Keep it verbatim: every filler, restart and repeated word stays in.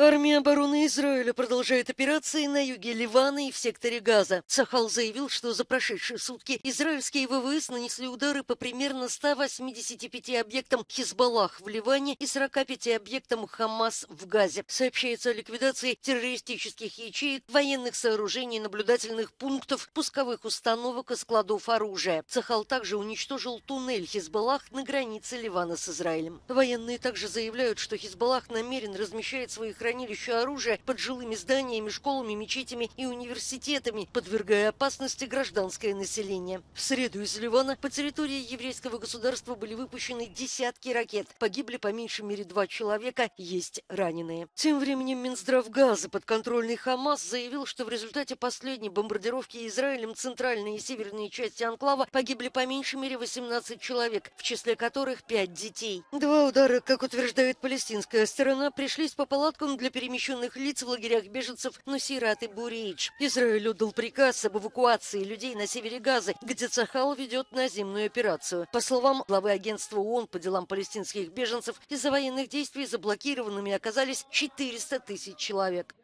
Армия обороны Израиля продолжает операции на юге Ливана и в секторе Газа. Цахал заявил, что за прошедшие сутки израильские ВВС нанесли удары по примерно ста восьмидесяти пяти объектам Хизбаллах в Ливане и сорока пяти объектам Хамас в Газе. Сообщается о ликвидации террористических ячеек, военных сооружений, наблюдательных пунктов, пусковых установок и складов оружия. Цахал также уничтожил туннель Хизбаллах на границе Ливана с Израилем. Военные также заявляют, что Хизбаллах намерен размещать свои хранения хранилище оружия под жилыми зданиями, школами, мечетями и университетами, подвергая опасности гражданское население. В среду из Ливана по территории еврейского государства были выпущены десятки ракет. Погибли по меньшей мере два человека, есть раненые. Тем временем Минздрав Газы, подконтрольный Хамас, заявил, что в результате последней бомбардировки Израилем центральные и северные части анклава погибли по меньшей мере восемнадцать человек, в числе которых пять детей. Два удара, как утверждает палестинская сторона, пришлись по палаткам для перемещенных лиц в лагерях беженцев Нусираты и Бурейдж. Израиль отдал приказ об эвакуации людей на севере Газы, где Цахал ведет наземную операцию. По словам главы агентства ООН по делам палестинских беженцев, из-за военных действий заблокированными оказались четыреста тысяч человек.